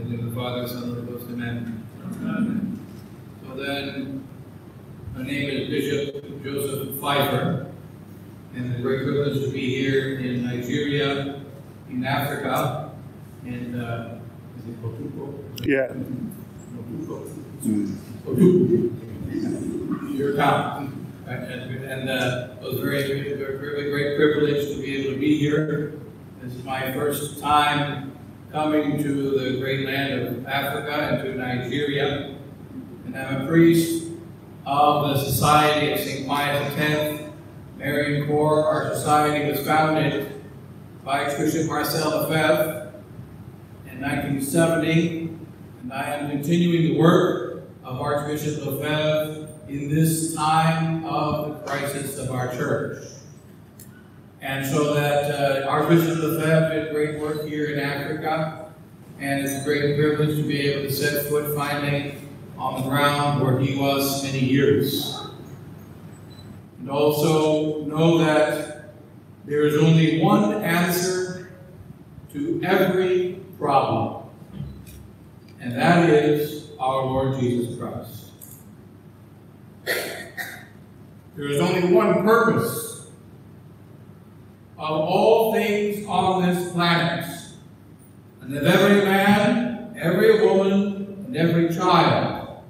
In the name of the Father, Son, and Holy Ghost, amen. Amen. So then, my name is Bishop Joseph Pfeiffer, and it's a great privilege to be here in Nigeria, in Africa, in Potuko. Yeah. Potuko. Potuko. Your town. And it was a very great privilege to be able to be here. This is my first time coming to the great land of Africa and to Nigeria. And I'm a priest of the Society of St. Pius X, Marian Corps. Our society was founded by Archbishop Marcel Lefebvre in 1970, and I am continuing the work of Archbishop Lefebvre in this time of the crisis of our church. And so that Archbishop Lefebvre did great work here in Africa, and it's a great privilege to be able to set foot finally on the ground where he was many years. And also know that there is only one answer to every problem, and that is our Lord Jesus Christ. There is only one purpose of all things on this planet, and of every man, every woman, and every child,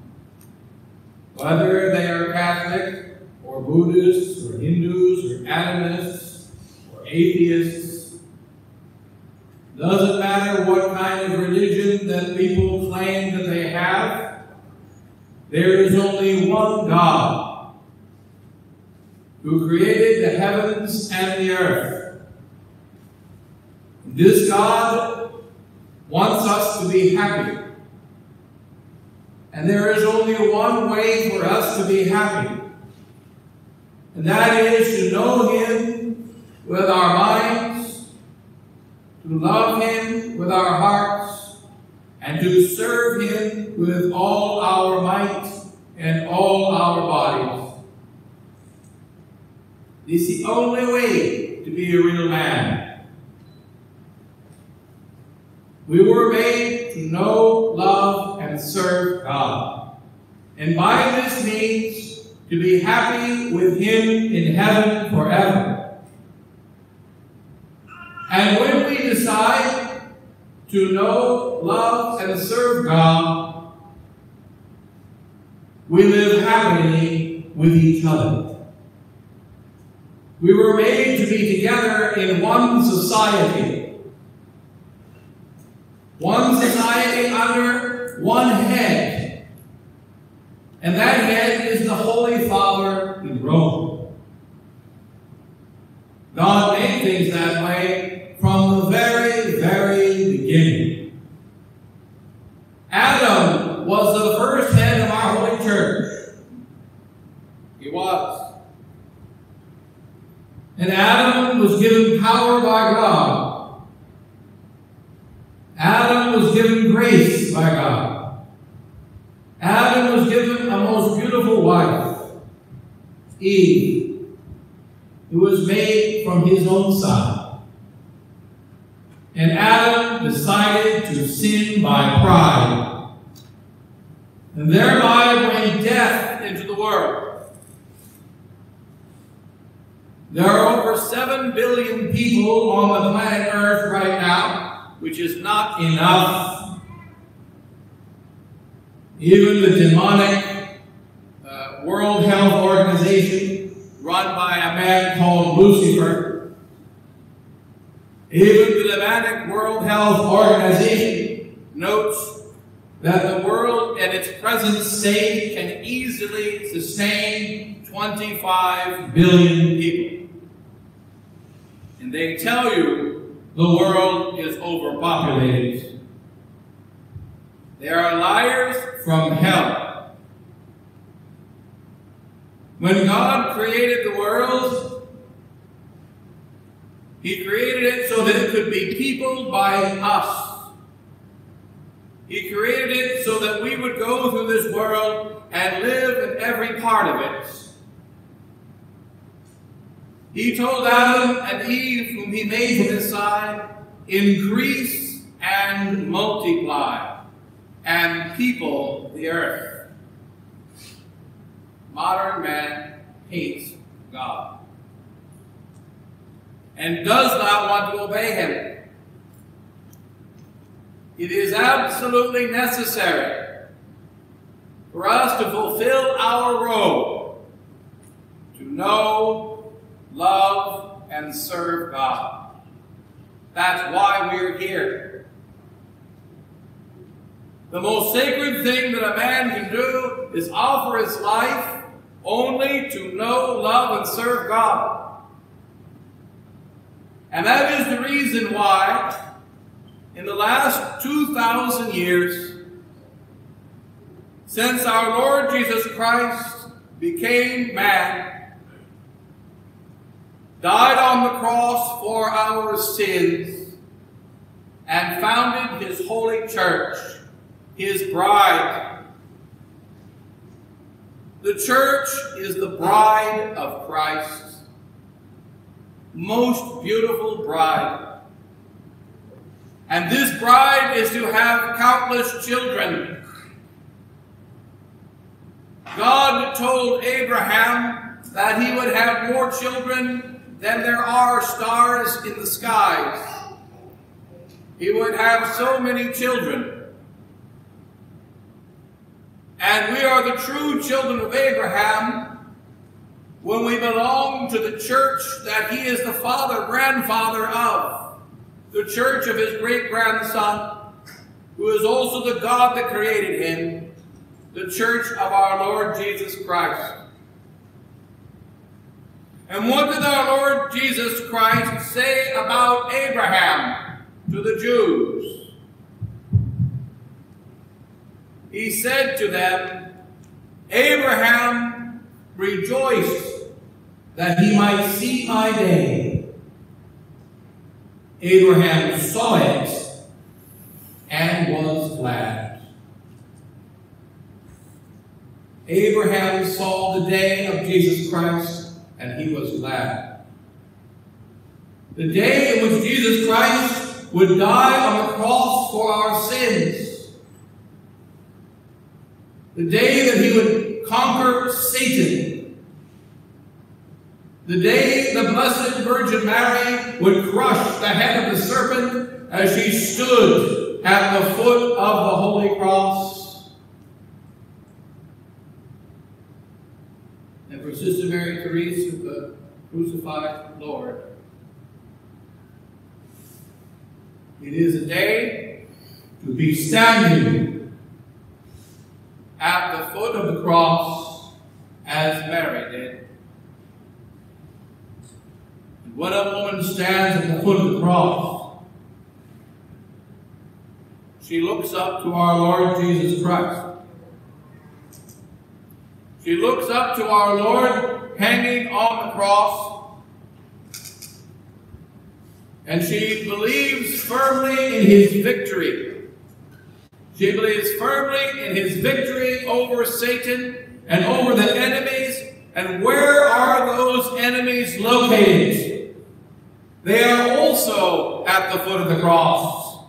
whether they are Catholic, or Buddhists, or Hindus, or animists, or atheists. Doesn't matter what kind of religion that people claim that they have, there is only one God, who created the heavens and the earth. This God wants us to be happy. And there is only one way for us to be happy. And that is to know Him with our minds, to love Him with our hearts, and to serve Him with all our might and all our bodies. This is the only way to be a real man. We were made to know, love, and serve God, and by this means to be happy with Him in heaven forever. And when we decide to know, love, and serve God, we live happily with each other. We were made to be together in one society. One society under one head, and that head is the Holy Father in Rome. God made things that way from the very beginning. Adam was the first head of our Holy Church. He was. And Adam was given power by God. Adam was given grace by God. Adam was given a most beautiful wife, Eve, who was made from his own side. And Adam decided to sin by pride, and thereby bring death into the world. There are over 7 billion people on the planet Earth right now, which is not enough. Even the demonic World Health Organization, run by a man called Lucifer, even the demonic World Health Organization notes that the world at its present state can easily sustain 25 billion people. And they tell you the world is overpopulated. They are liars from hell. When God created the world, He created it so that it could be peopled by us. He created it so that we would go through this world and live in every part of it. He told Adam and Eve, whom He made from His side, increase and multiply. and people the earth. Modern man hates God and does not want to obey him. It is absolutely necessary for us to fulfill our role to know, love, and serve God. That's why we're here. The most sacred thing that a man can do is offer his life only to know, love, and serve God. And that is the reason why in the last 2,000 years, since our Lord Jesus Christ became man, died on the cross for our sins, and founded his holy church, his bride. The church is the bride of Christ, most beautiful bride. And this bride is to have countless children. God told Abraham that he would have more children than there are stars in the skies. He would have so many children. And we are the true children of Abraham when we belong to the church that he is the father, grandfather of. The church of his great-grandson, who is also the God that created him, the church of our Lord Jesus Christ. And what did our Lord Jesus Christ say about Abraham to the Jews? He said to them, Abraham rejoiced that he might see my day. Abraham saw it and was glad. Abraham saw the day of Jesus Christ and he was glad. The day in which Jesus Christ would die on the cross for our sins. The day that he would conquer Satan. The day the Blessed Virgin Mary would crush the head of the serpent as she stood at the foot of the Holy Cross. And for Sister Mary Therese of the crucified Lord, it is a day to be standing at the foot of the cross as Mary did. When a woman stands at the foot of the cross, she looks up to our Lord Jesus Christ. She looks up to our Lord hanging on the cross, and she believes firmly in his victory. She believes firmly in his victory over Satan and over the enemies. And where are those enemies located? They are also at the foot of the cross.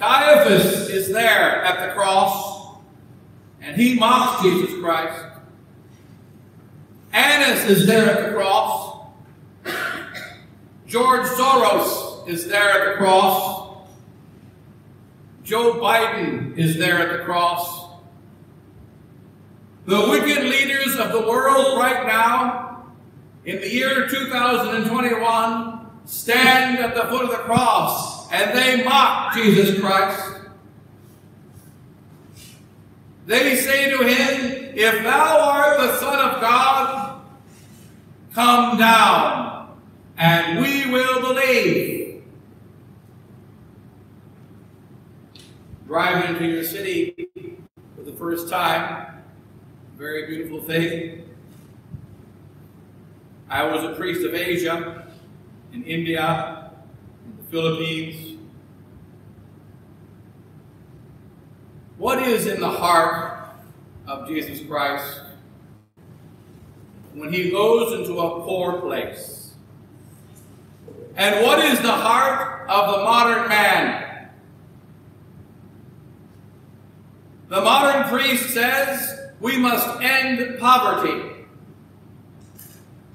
Caiaphas is there at the cross, and he mocks Jesus Christ. Annas is there at the cross. George Soros is there at the cross. Joe Biden is there at the cross. The wicked leaders of the world right now, in the year 2021, stand at the foot of the cross and they mock Jesus Christ. They say to him, if thou art the Son of God, come down and we will believe. Driving into your city for the first time, very beautiful thing. I was a priest of Asia, in India, in the Philippines. What is in the heart of Jesus Christ when he goes into a poor place? And what is the heart of the modern man The modern priest says we must end poverty.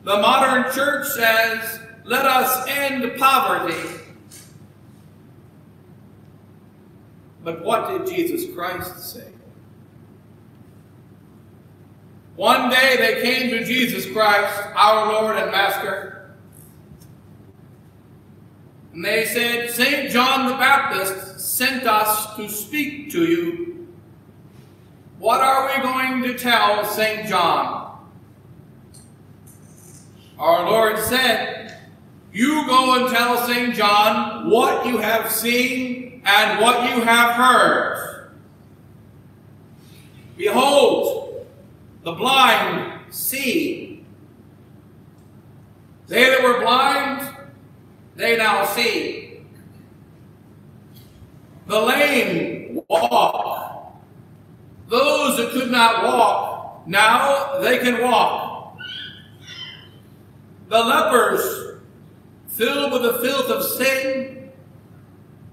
The modern church says, let us end poverty. But what did Jesus Christ say? One day they came to Jesus Christ, our Lord and Master, and they said, Saint John the Baptist sent us to speak to you. What are we going to tell St. John? Our Lord said, you go and tell St. John what you have seen and what you have heard. Behold, the blind see. They that were blind, they now see. The lame walk. Those that could not walk, now they can walk. The lepers, filled with the filth of sin,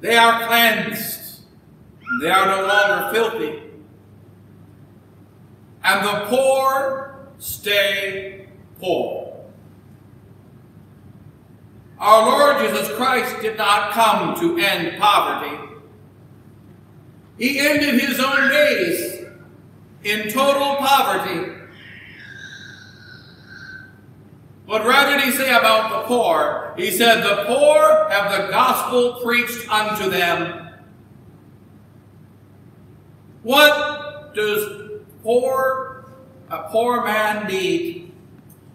they are cleansed. They are no longer filthy. And the poor stay poor. Our Lord Jesus Christ did not come to end poverty. He ended his own days in total poverty. But rather did he say about the poor? He said, the poor have the gospel preached unto them. What does a poor man need?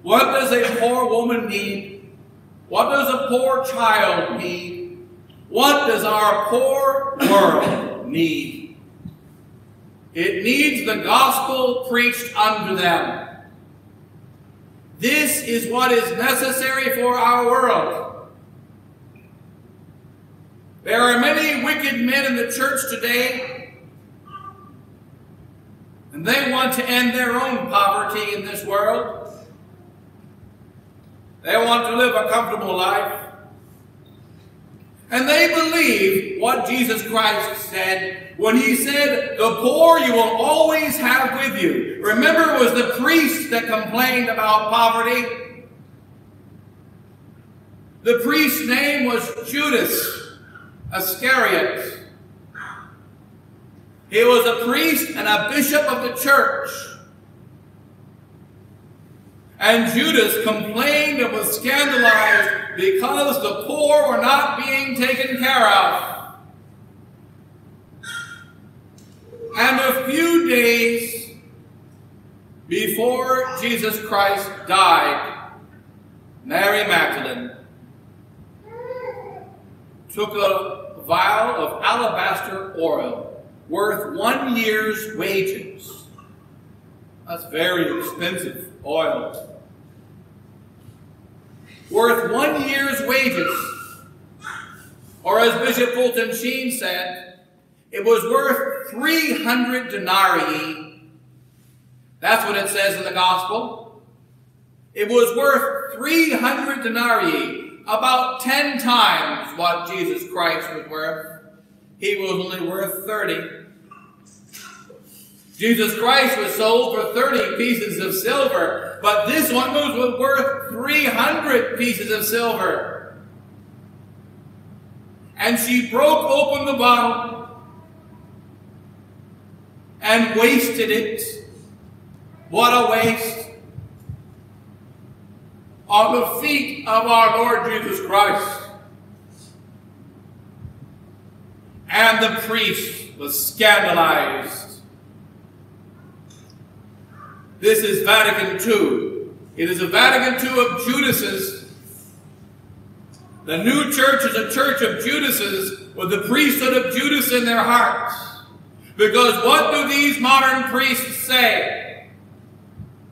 What does a poor woman need? What does a poor child need? What does our poor world need? It needs the gospel preached unto them. This is what is necessary for our world. There are many wicked men in the church today, and they want to end their own poverty in this world. They want to live a comfortable life. And they believe what Jesus Christ said when he said, the poor you will always have with you. Remember, it was the priest that complained about poverty. The priest's name was Judas Iscariot. He was a priest and a bishop of the church. And Judas complained and was scandalized because the poor were not being taken care of. And a few days before Jesus Christ died, Mary Magdalene took a vial of alabaster oil worth 1 year's wages. That's very expensive oil. Worth 1 year's wages, or as Bishop Fulton Sheen said, it was worth 300 denarii. That's what it says in the Gospel. It was worth 300 denarii, about 10 times what Jesus Christ was worth. He was only worth 30. Jesus Christ was sold for 30 pieces of silver, but this one was worth 300 pieces of silver. And she broke open the bottle and wasted it. What a waste! On the feet of our Lord Jesus Christ. And the priest was scandalized. This is Vatican II. It is a Vatican II of Judases. The new church is a church of Judases with the priesthood of Judas in their hearts. Because what do these modern priests say?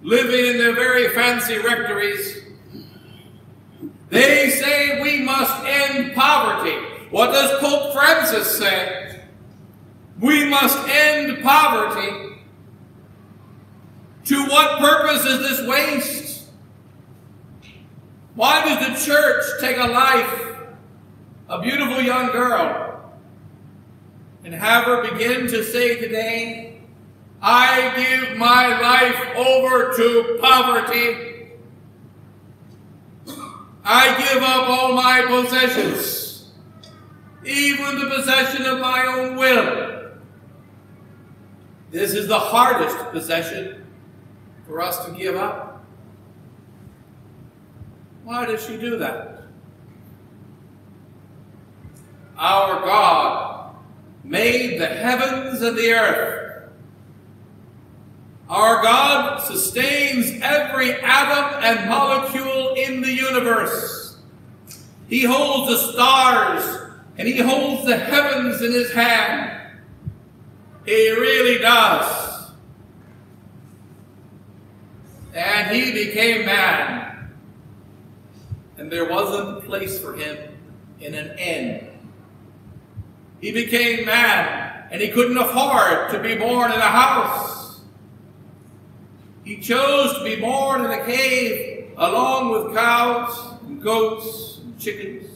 Living in their very fancy rectories. They say we must end poverty. What does Pope Francis say? We must end poverty. To what purpose is this waste? Why does the church take a life, a beautiful young girl, and have her begin to say today, I give my life over to poverty. I give up all my possessions, even the possession of my own will. This is the hardest possession for us to give up. Why does she do that? Our God made the heavens and the earth. Our God sustains every atom and molecule in the universe. He holds the stars and he holds the heavens in his hand. He really does. And he became man. And there wasn't a place for him in an inn. He became man and he couldn't afford to be born in a house. He chose to be born in a cave along with cows and goats and chickens.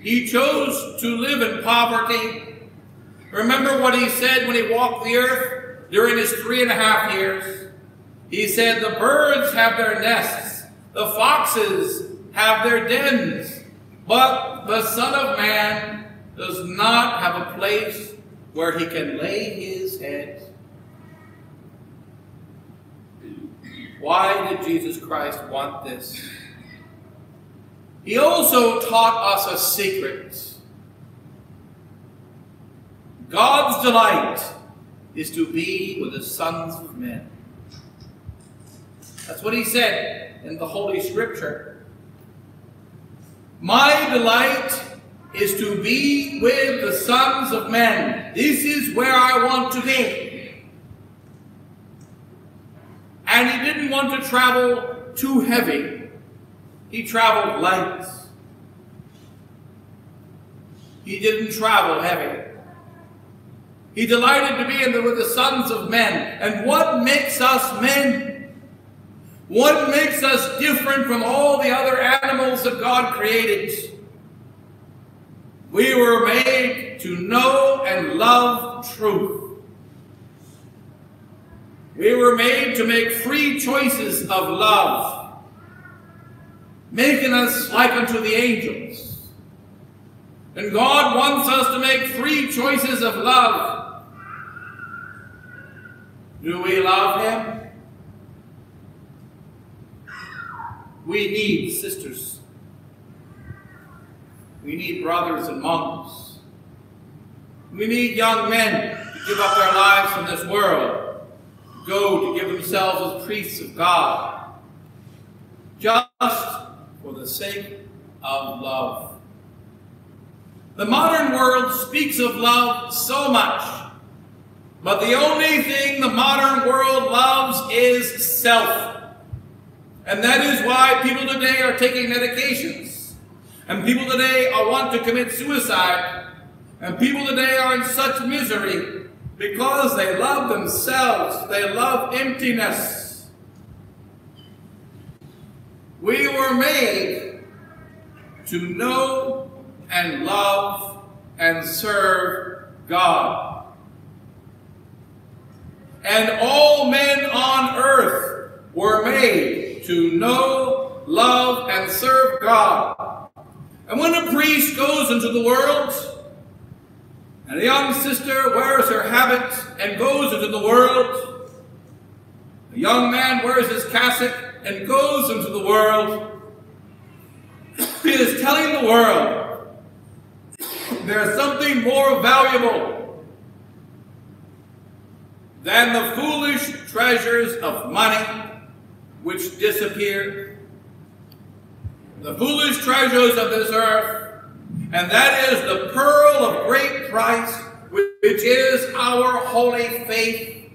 He chose to live in poverty. Remember what he said when he walked the earth during his 3.5 years? He said, "The birds have their nests, the foxes have their dens, but the Son of Man does not have a place where he can lay his head." Why did Jesus Christ want this? He also taught us a secret. God's delight is to be with the sons of men. That's what he said in the Holy Scripture. My delight is to be with the sons of men. This is where I want to be. And he didn't want to travel too heavy. He traveled light. He didn't travel heavy. He delighted to be with the sons of men. And what makes us men? What makes us different from all the other animals that God created? We were made to know and love truth. We were made to make free choices of love, making us like unto the angels. And God wants us to make free choices of love. Do we love him? We need sisters. We need brothers and monks. We need young men to give up their lives in this world. Go to give themselves as priests of God, just for the sake of love. The modern world speaks of love so much, but the only thing the modern world loves is self. And that is why people today are taking medications, and people today want to commit suicide, and people today are in such misery, because they love themselves, they love emptiness. We were made to know and love and serve God. And all men on earth were made to know, love, and serve God. And when a priest goes into the world, and a young sister wears her habit and goes into the world. A young man wears his cassock and goes into the world. He is telling the world there is something more valuable than the foolish treasures of money which disappear, the foolish treasures of this earth. And that is the pearl of great price, which is our holy faith.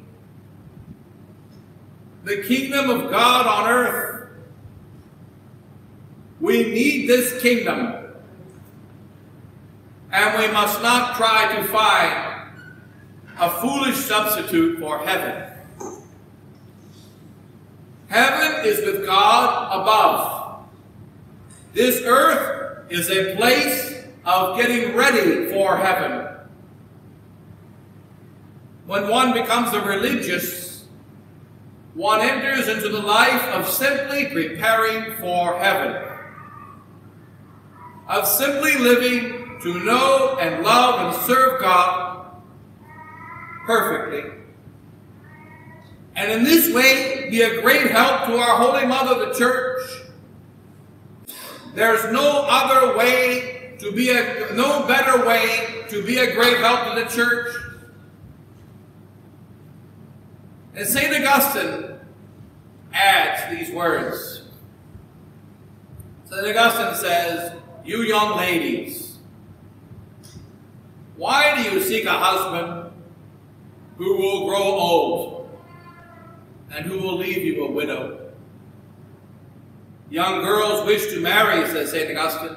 The kingdom of God on earth. We need this kingdom. And we must not try to find a foolish substitute for heaven. Heaven is with God above. This earth is a place of getting ready for heaven. When one becomes a religious, one enters into the life of simply preparing for heaven, of simply living to know and love and serve God perfectly. And in this way, be a great help to our Holy Mother, the Church. There's no other way to be no better way to be a great help to the Church. And St. Augustine adds these words. St. Augustine says, "You young ladies, why do you seek a husband who will grow old and who will leave you a widow? Young girls wish to marry," says St. Augustine,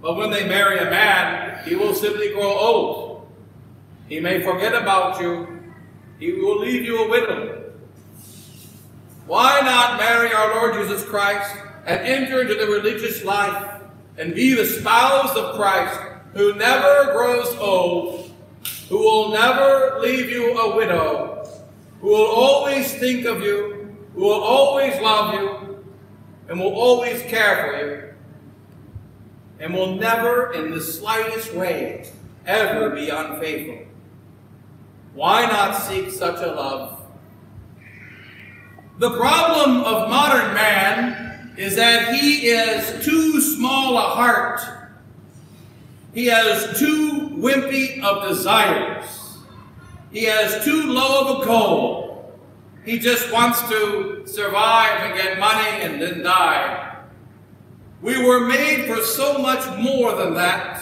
"but when they marry a man, he will simply grow old. He may forget about you. He will leave you a widow. Why not marry our Lord Jesus Christ and enter into the religious life and be the spouse of Christ, who never grows old, who will never leave you a widow, who will always think of you, who will always love you, and will always care for you, and will never in the slightest way ever be unfaithful. Why not seek such a love?" The problem of modern man is that he is too small a heart. He has too wimpy of desires. He has too low of a goal. He just wants to survive and get money and then die. We were made for so much more than that.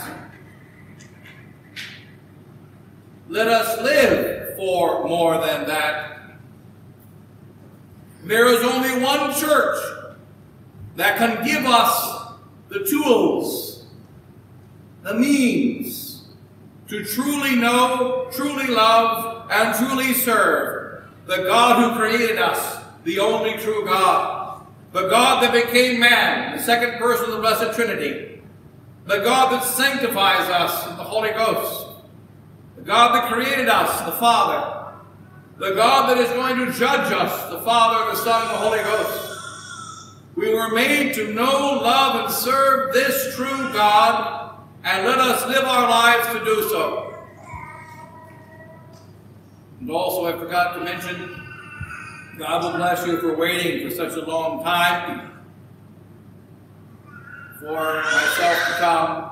Let us live for more than that. There is only one church that can give us the tools, the means to truly know, truly love, and truly serve the God who created us, the only true God, the God that became man, the second person of the Blessed Trinity, the God that sanctifies us in the Holy Ghost, the God that created us, the Father, the God that is going to judge us, the Father, the Son, and the Holy Ghost. We were made to know, love, and serve this true God, and let us live our lives to do so. And also, I forgot to mention, God will bless you for waiting for such a long time for myself to come,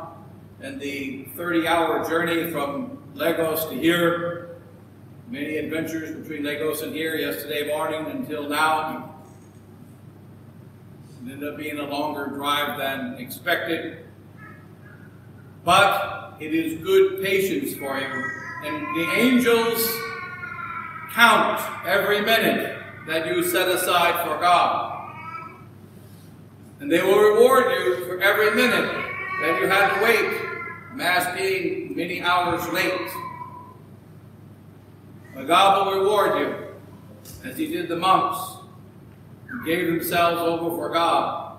and the 30-hour journey from Lagos to here, many adventures between Lagos and here yesterday morning until now. It ended up being a longer drive than expected, but it is good patience for you, and the angels count every minute that you set aside for God, and they will reward you for every minute that you had to wait, Mass being many hours late. But God will reward you, as he did the monks who gave themselves over for God.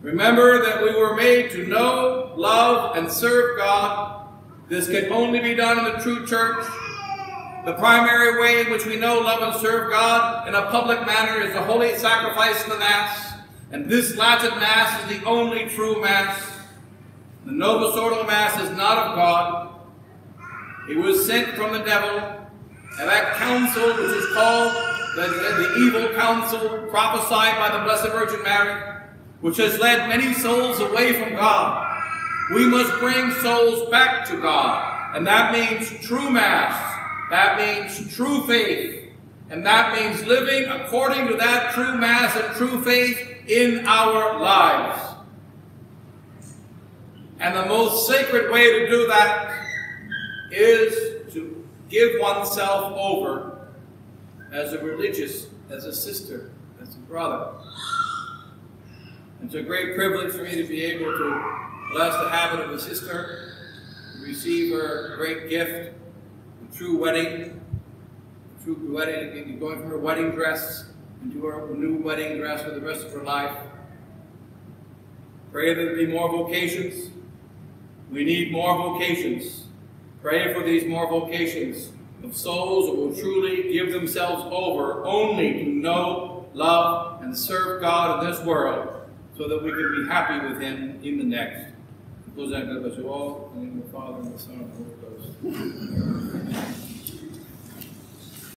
Remember that we were made to know, love, and serve God. This can only be done in the true church. The primary way in which we know, love, and serve God in a public manner is the holy sacrifice in the Mass. And this Latin Mass is the only true Mass. The Novus Ordo Mass is not of God. It was sent from the devil, and that council, which is called the evil council, prophesied by the Blessed Virgin Mary, which has led many souls away from God. We must bring souls back to God, and that means true Mass, that means true faith, and that means living according to that true Mass and true faith in our lives. And the most sacred way to do that is to give oneself over as a religious, as a sister, as a brother. It's a great privilege for me to be able to bless the habit of a sister, to receive her great gift, the true wedding, going from her wedding dress into her new wedding dress for the rest of her life. Pray that there be more vocations. We need more vocations. Pray for these more vocations of souls who will truly give themselves over only to know, love, and serve God in this world, so that we can be happy with Him in the next. Goes out to all, in the Father, and the Son, and the Holy Ghost.